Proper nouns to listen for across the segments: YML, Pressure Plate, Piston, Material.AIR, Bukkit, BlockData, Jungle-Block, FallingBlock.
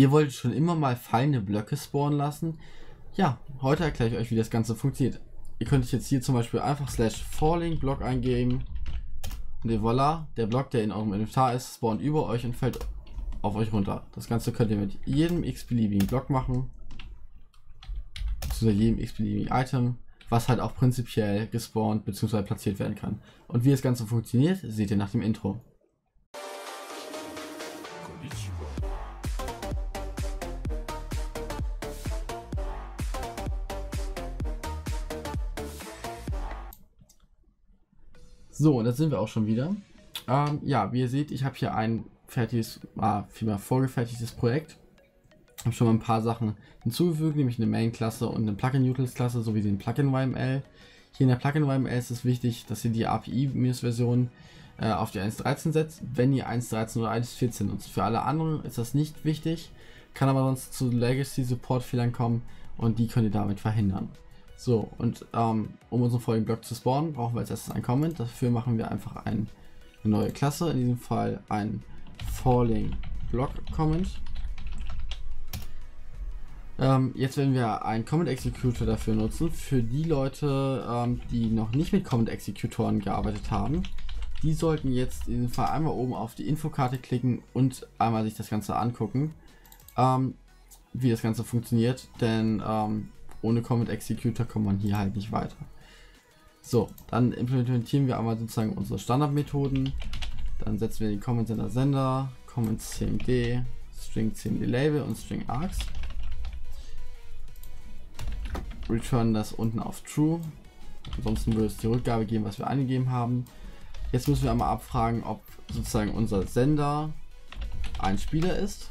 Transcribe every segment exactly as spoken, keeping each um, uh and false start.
Ihr wolltet schon immer mal fallende Blöcke spawnen lassen? Ja, heute erkläre ich euch, wie das Ganze funktioniert. Ihr könnt jetzt hier zum Beispiel einfach slash FallingBlock eingeben und voilà, der Block, der in eurem Inventar ist, spawnt über euch und fällt auf euch runter. Das Ganze könnt ihr mit jedem x-beliebigen Block machen, zu jedem x-beliebigen Item, was halt auch prinzipiell gespawnt bzw. platziert werden kann. Und wie das Ganze funktioniert, seht ihr nach dem Intro. So, und jetzt sind wir auch schon wieder. Ähm, ja, wie ihr seht, ich habe hier ein fertiges, ah, vielmehr vorgefertigtes Projekt. Ich habe schon mal ein paar Sachen hinzugefügt, nämlich eine Main-Klasse und eine Plugin-Utils-Klasse sowie den Plugin-Y M L. Hier in der Plugin-Y M L ist es wichtig, dass ihr die A P I-Version äh, auf die eins Punkt dreizehn setzt, wenn ihr eins Punkt dreizehn oder eins Punkt vierzehn nutzt. Für alle anderen ist das nicht wichtig, kann aber sonst zu Legacy-Support-Fehlern kommen und die könnt ihr damit verhindern. So, und ähm, um unseren folgenden Block zu spawnen, brauchen wir als erstes ein Comment. Dafür machen wir einfach ein, eine neue Klasse, in diesem Fall ein FallingBlock-Comment. Ähm, jetzt werden wir einen Comment Executor dafür nutzen. Für die Leute, ähm, die noch nicht mit Comment Executoren gearbeitet haben, die sollten jetzt in diesem Fall einmal oben auf die Infokarte klicken und einmal sich das Ganze angucken, ähm, wie das Ganze funktioniert, denn ähm, ohne Comment Executor kommt man hier halt nicht weiter. So, dann implementieren wir einmal sozusagen unsere Standardmethoden. Dann setzen wir den Comment Sender Sender, Comment C M D, String C M D Label und String Args. Return das unten auf True, ansonsten würde es die Rückgabe geben, was wir eingegeben haben. Jetzt müssen wir einmal abfragen, ob sozusagen unser Sender ein Spieler ist.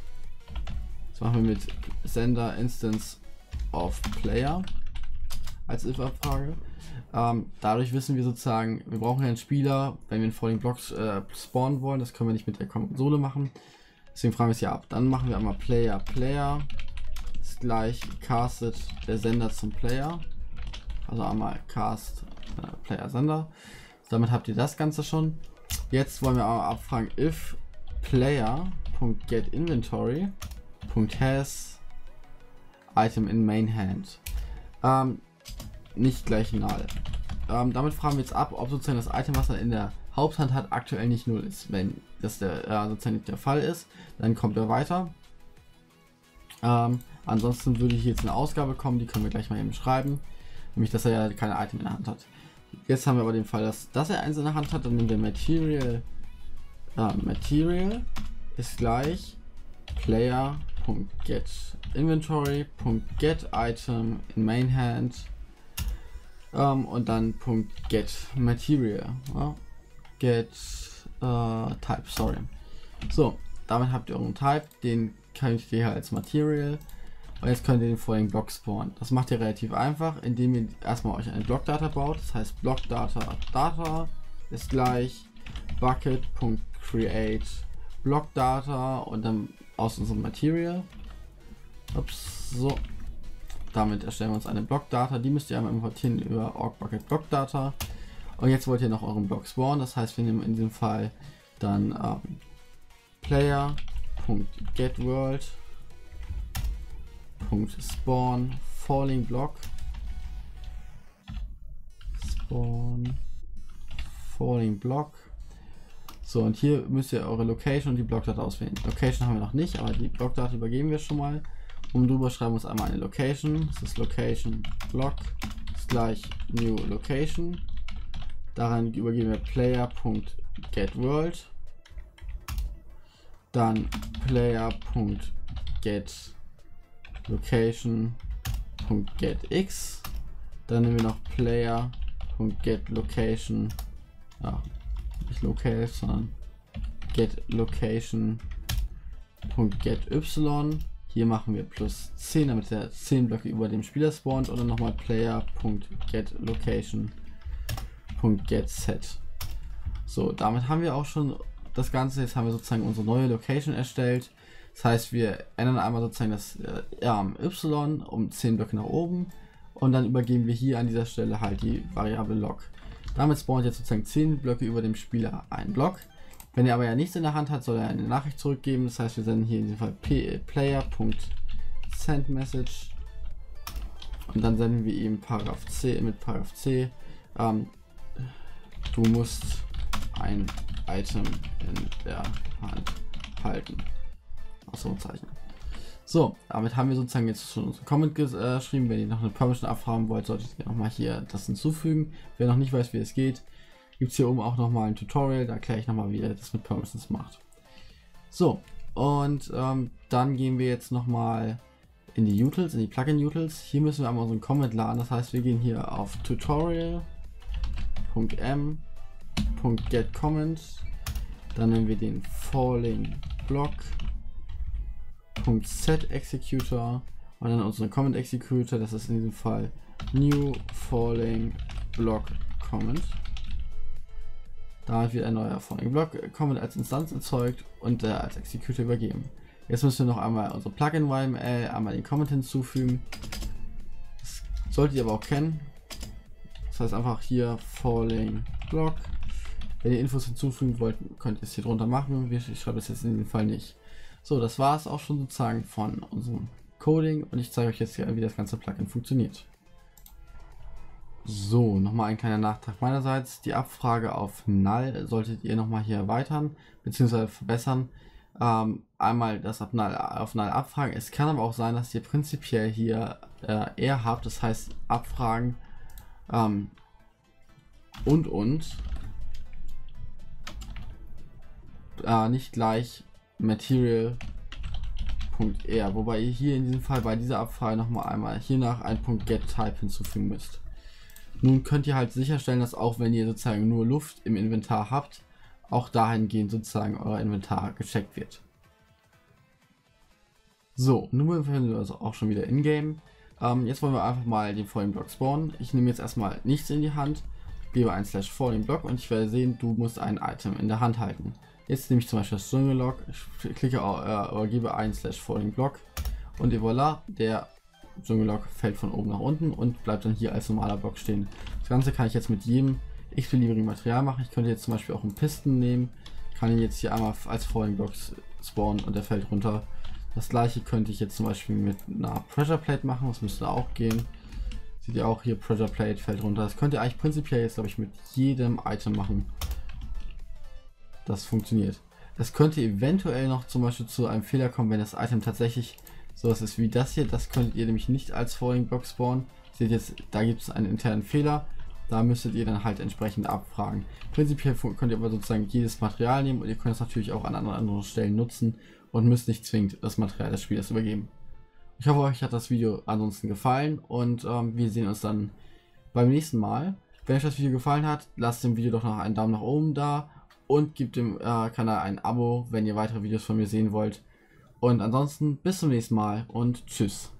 Das machen wir mit Sender Instance of Player als if-Abfrage. Ähm, dadurch wissen wir sozusagen, wir brauchen ja einen Spieler, wenn wir einen Falling Blocks äh, spawnen wollen. Das können wir nicht mit der Konsole machen, deswegen fragen wir es hier ab. Dann machen wir einmal Player Player gleich castet der Sender zum Player, also einmal cast äh, Player Sender. Damit habt ihr das Ganze schon. Jetzt wollen wir aber abfragen, if Player.getInventory.has Item in Main Hand ähm, nicht gleich null. Ähm, damit fragen wir jetzt ab, ob sozusagen das Item, was er in der Haupthand hat, aktuell nicht null ist. Wenn das der, äh, sozusagen nicht der Fall ist, dann kommt er weiter. Ähm, ansonsten würde hier jetzt eine Ausgabe kommen, die können wir gleich mal eben schreiben, nämlich dass er ja keine Item in der Hand hat. Jetzt haben wir aber den Fall, dass, dass er eins in der Hand hat, dann nehmen wir Material äh, Material ist gleich Player.getInventory.getItem in Main Hand ähm, und dann .getMaterial ja? get äh, Type, sorry. So, damit habt ihr euren Type, den kann ich hier als Material, und jetzt könnt ihr den folgenden Block spawnen. Das macht ihr relativ einfach, indem ihr erstmal euch eine BlockData baut. Das heißt BlockData Data ist gleich Bucket.create BlockData und dann aus unserem Material. Ups, so. Damit erstellen wir uns eine BlockData, die müsst ihr einmal importieren über org-bucket BlockData. Und jetzt wollt ihr noch euren Block spawnen, das heißt wir nehmen in diesem Fall dann ähm, Player .getWorld .spawn falling block spawn falling block. So, und hier müsst ihr eure Location und die Blockdata auswählen. Location haben wir noch nicht, aber die Blockdata übergeben wir schon mal. Um drüber schreiben wir uns einmal eine Location. Das ist Location Block ist gleich New Location. Daran übergeben wir Player.getWorld. Dann Player.getLocation.getX, dann nehmen wir noch Player.getLocation, ah, nicht locale, sondern getLocation.getY. Hier machen wir plus zehn, damit der zehn Blöcke über dem Spieler spawnt, oder nochmal Player.getLocation.getSet. So, damit haben wir auch schon das Ganze. Jetzt haben wir sozusagen unsere neue Location erstellt. Das heißt, wir ändern einmal sozusagen das ähm, Y um zehn Blöcke nach oben und dann übergeben wir hier an dieser Stelle halt die Variable Log. Damit spawnt jetzt sozusagen zehn Blöcke über dem Spieler einen Block. Wenn er aber ja nichts in der Hand hat, soll er eine Nachricht zurückgeben. Das heißt, wir senden hier in diesem Fall player.sendMessage und dann senden wir ihm Paragraph C mit Paragraph C. Ähm, du musst ein Item in der Hand halten. Ausrufezeichen. So, damit haben wir sozusagen jetzt schon unseren Comment geschrieben. Wenn ihr noch eine Permission abfragen wollt, solltet ihr nochmal hier das hinzufügen. Wer noch nicht weiß, wie es geht, gibt es hier oben auch nochmal ein Tutorial. Da erkläre ich nochmal, wie ihr das mit Permissions macht. So, und ähm, dann gehen wir jetzt nochmal in die Utils, in die Plugin-Utils. Hier müssen wir einmal unseren Comment laden. Das heißt, wir gehen hier auf tutorial.m.getComment. Dann nehmen wir den FallingBlock. Z Executor und dann unseren Comment Executor, das ist in diesem Fall New Falling Block Comment. Da wird ein neuer Falling Block Comment als Instanz erzeugt und äh, als Executor übergeben. Jetzt müssen wir noch einmal unsere Plugin Y M L, einmal den Comment hinzufügen. Das solltet ihr aber auch kennen. Das heißt einfach hier Falling Block. Wenn ihr Infos hinzufügen wollt, könnt ihr es hier drunter machen. Ich schreibe es jetzt in dem Fall nicht. So, das war es auch schon sozusagen von unserem Coding und ich zeige euch jetzt hier, wie das ganze Plugin funktioniert. So, nochmal ein kleiner Nachtrag meinerseits. Die Abfrage auf Null solltet ihr nochmal hier erweitern bzw. verbessern. Ähm, einmal das auf Null, auf Null abfragen. Es kann aber auch sein, dass ihr prinzipiell hier äh, R habt, das heißt abfragen ähm, und und äh, nicht gleich Material.AIR, wobei ihr hier in diesem Fall bei dieser Abfrage nochmal einmal hier nach ein Punkt GetType hinzufügen müsst. Nun könnt ihr halt sicherstellen, dass auch wenn ihr sozusagen nur Luft im Inventar habt, auch dahingehend sozusagen euer Inventar gecheckt wird. So, nun befinden wir uns also auch schon wieder in Game. Ähm, jetzt wollen wir einfach mal den Falling Block spawnen. Ich nehme jetzt erstmal nichts in die Hand, gebe ein Slash Falling Block und ich werde sehen, du musst ein Item in der Hand halten. Jetzt nehme ich zum Beispiel das Jungle-Block, klicke äh, oder gebe ein Slash Falling Block und voilà, der Jungle-Block fällt von oben nach unten und bleibt dann hier als normaler Block stehen. Das Ganze kann ich jetzt mit jedem x-beliebigen Material machen. Ich könnte jetzt zum Beispiel auch einen Piston nehmen, kann ihn jetzt hier einmal als Falling Block spawnen und der fällt runter. Das gleiche könnte ich jetzt zum Beispiel mit einer Pressure Plate machen, das müsste auch gehen. Seht ihr auch hier, Pressure Plate fällt runter. Das könnt ihr eigentlich prinzipiell jetzt, glaube ich, mit jedem Item machen. Das funktioniert. Das könnte eventuell noch zum Beispiel zu einem Fehler kommen, wenn das Item tatsächlich sowas ist wie das hier. Das könntet ihr nämlich nicht als Falling Block spawnen. Seht jetzt, da gibt es einen internen Fehler. Da müsstet ihr dann halt entsprechend abfragen. Prinzipiell könnt ihr aber sozusagen jedes Material nehmen und ihr könnt es natürlich auch an anderen Stellen nutzen und müsst nicht zwingend das Material des Spielers übergeben. Ich hoffe, euch hat das Video ansonsten gefallen und ähm, wir sehen uns dann beim nächsten Mal. Wenn euch das Video gefallen hat, lasst dem Video doch noch einen Daumen nach oben da. Und gebt dem äh, Kanal ein Abo, wenn ihr weitere Videos von mir sehen wollt. Und ansonsten bis zum nächsten Mal und tschüss.